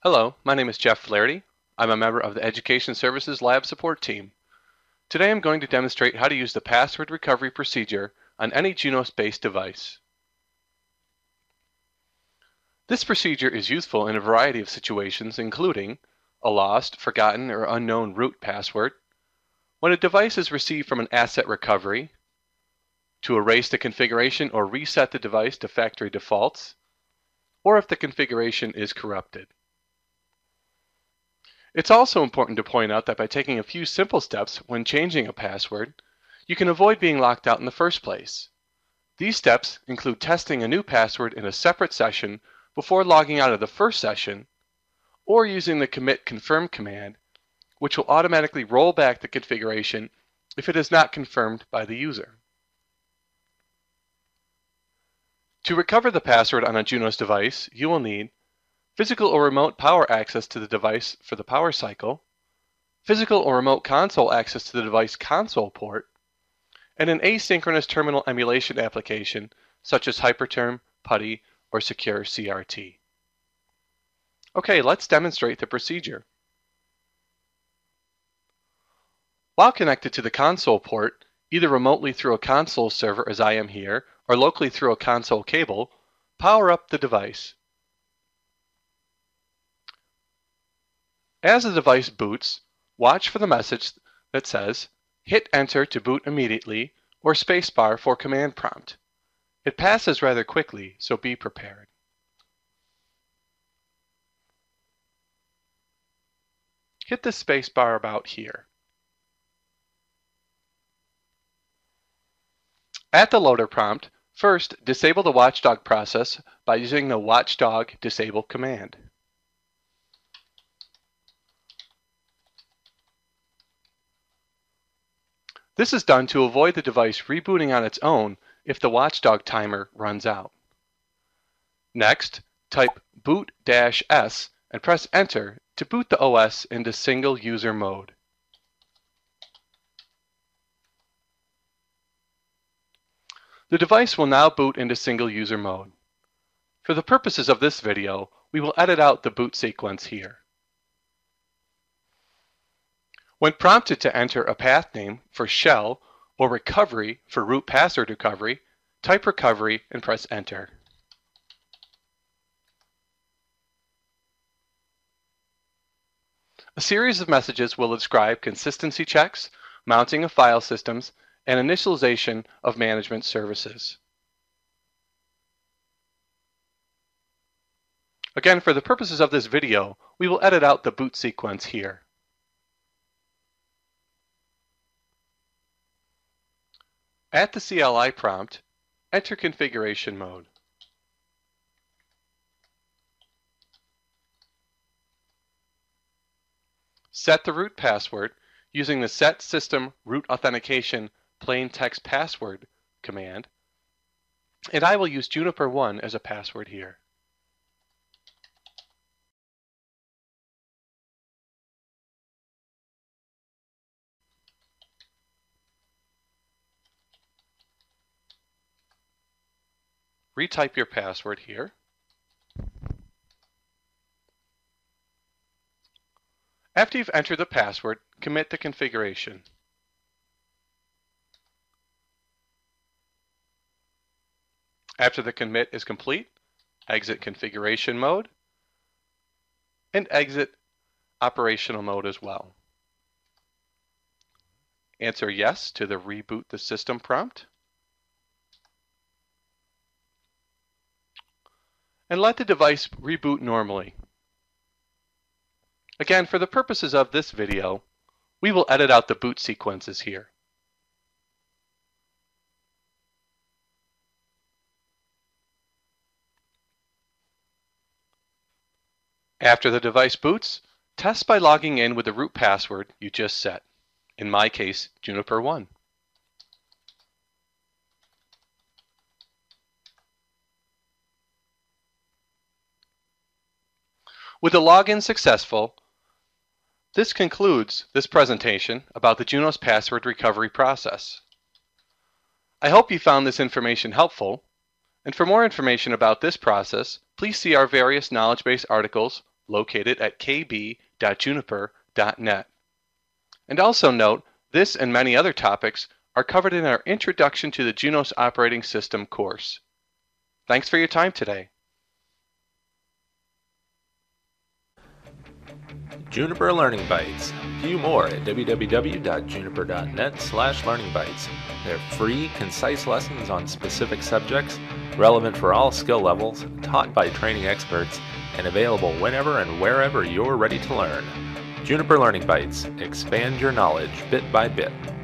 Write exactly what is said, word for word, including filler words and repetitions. Hello, my name is Jeff Flaherty. I'm a member of the Education Services Lab support team. Today I'm going to demonstrate how to use the password recovery procedure on any Junos-based device. This procedure is useful in a variety of situations, including a lost, forgotten, or unknown root password, when a device is received from an asset recovery, to erase the configuration or reset the device to factory defaults, or if the configuration is corrupted. It's also important to point out that by taking a few simple steps when changing a password, you can avoid being locked out in the first place. These steps include testing a new password in a separate session before logging out of the first session, or using the commit confirm command, which will automatically roll back the configuration if it is not confirmed by the user. To recover the password on a Junos device, you will need physical or remote power access to the device for the power cycle, physical or remote console access to the device console port, and an asynchronous terminal emulation application such as Hyperterm, PuTTY, or secure C R T. Okay, let's demonstrate the procedure. While connected to the console port, either remotely through a console server as I am here, or locally through a console cable, power up the device. As the device boots, watch for the message that says, hit enter to boot immediately, or spacebar for command prompt. It passes rather quickly, so be prepared. Hit the spacebar about here. At the loader prompt, first disable the watchdog process by using the watchdog disable command. This is done to avoid the device rebooting on its own if the watchdog timer runs out. Next, type boot dash s and press enter to boot the O S into single user mode. The device will now boot into single user mode. For the purposes of this video, we will edit out the boot sequence here. When prompted to enter a path name for shell or recovery for root password recovery, type recovery and press enter. A series of messages will describe consistency checks, mounting of file systems, and initialization of management services. Again, for the purposes of this video, we will edit out the boot sequence here. At the C L I prompt, enter configuration mode. Set the root password using the set system root authentication plain text password command, and I will use Juniper one as a password here. Retype your password here. After you've entered the password, commit the configuration. After the commit is complete, exit configuration mode and exit operational mode as well. Answer yes to the reboot the system prompt. And let the device reboot normally. Again, for the purposes of this video, we will edit out the boot sequences here. After the device boots, test by logging in with the root password you just set. In my case, Juniper one. With the login successful, this concludes this presentation about the Junos password recovery process. I hope you found this information helpful, and for more information about this process, please see our various knowledge base articles located at k b dot juniper dot net. And also note, this and many other topics are covered in our Introduction to the Junos Operating System course. Thanks for your time today. Juniper Learning Bytes. View more at w w w dot juniper dot net slash learning bytes. They're free, concise lessons on specific subjects, relevant for all skill levels, taught by training experts, and available whenever and wherever you're ready to learn. Juniper Learning Bytes. Expand your knowledge bit by bit.